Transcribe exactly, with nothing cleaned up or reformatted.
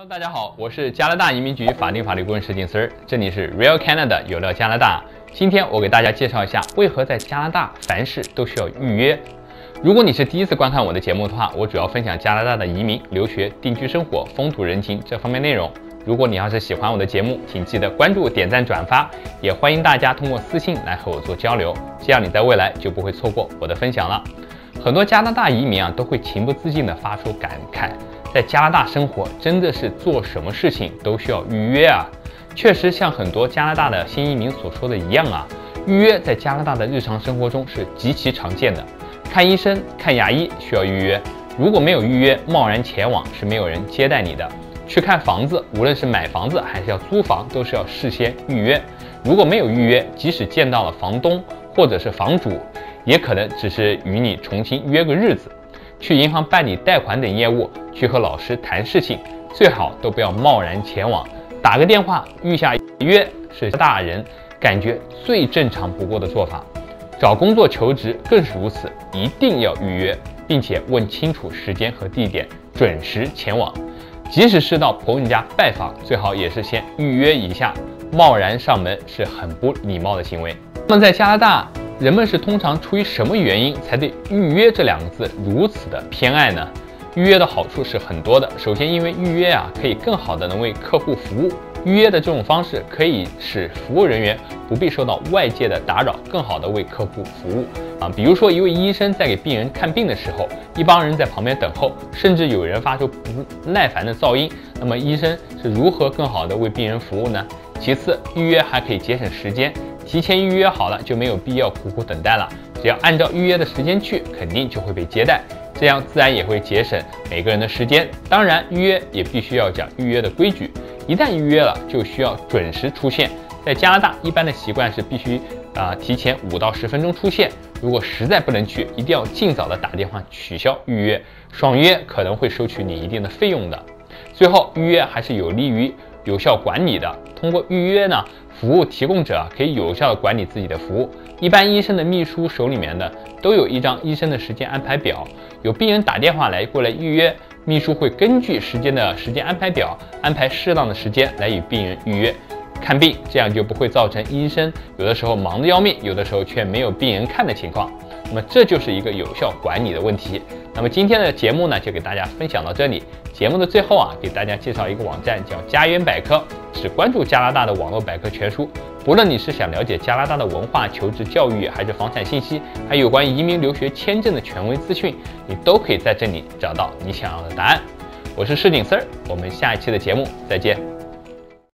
Hello， 大家好，我是加拿大移民局法定法律顾问石景森，这里是 Real Canada 有料加拿大。今天我给大家介绍一下为何在加拿大凡事都需要预约。如果你是第一次观看我的节目的话，我主要分享加拿大的移民、留学、定居生活、风土人情这方面内容。如果你要是喜欢我的节目，请记得关注、点赞、转发，也欢迎大家通过私信来和我做交流，这样你在未来就不会错过我的分享了。很多加拿大移民啊都会情不自禁地发出感慨。 在加拿大生活真的是做什么事情都需要预约啊！确实像很多加拿大的新移民所说的一样啊，预约在加拿大的日常生活中是极其常见的。看医生、看牙医需要预约，如果没有预约，贸然前往是没有人接待你的。去看房子，无论是买房子还是要租房，都是要事先预约。如果没有预约，即使见到了房东或者是房主，也可能只是与你重新约个日子。 去银行办理贷款等业务，去和老师谈事情，最好都不要贸然前往，打个电话预下约是大人感觉最正常不过的做法。找工作求职更是如此，一定要预约，并且问清楚时间和地点，准时前往。即使是到朋友家拜访，最好也是先预约一下，贸然上门是很不礼貌的行为。那么在加拿大， 人们是通常出于什么原因才对“预约”这两个字如此的偏爱呢？预约的好处是很多的。首先，因为预约啊，可以更好的能为客户服务。预约的这种方式可以使服务人员不必受到外界的打扰，更好的为客户服务啊。比如说，一位医生在给病人看病的时候，一帮人在旁边等候，甚至有人发出不耐烦的噪音。那么，医生是如何更好的为病人服务呢？其次，预约还可以节省时间。 提前预约好了就没有必要苦苦等待了，只要按照预约的时间去，肯定就会被接待，这样自然也会节省每个人的时间。当然，预约也必须要讲预约的规矩，一旦预约了就需要准时出现。在加拿大，一般的习惯是必须啊、呃、提前五到十分钟出现。如果实在不能去，一定要尽早的打电话取消预约，爽约可能会收取你一定的费用的。最后，预约还是有利于有效管理的，通过预约呢。 服务提供者可以有效地管理自己的服务。一般医生的秘书手里面的都有一张医生的时间安排表，有病人打电话来过来预约，秘书会根据时间的时间安排表安排适当的时间来与病人预约看病，这样就不会造成医生有的时候忙得要命，有的时候却没有病人看的情况。那么这就是一个有效管理的问题。那么今天的节目呢，就给大家分享到这里。节目的最后啊，给大家介绍一个网站，叫家园百科。 只关注加拿大的网络百科全书，不论你是想了解加拿大的文化、求职、教育，还是房产信息，还有关于移民、留学、签证的权威资讯，你都可以在这里找到你想要的答案。我是石景森，我们下一期的节目再见。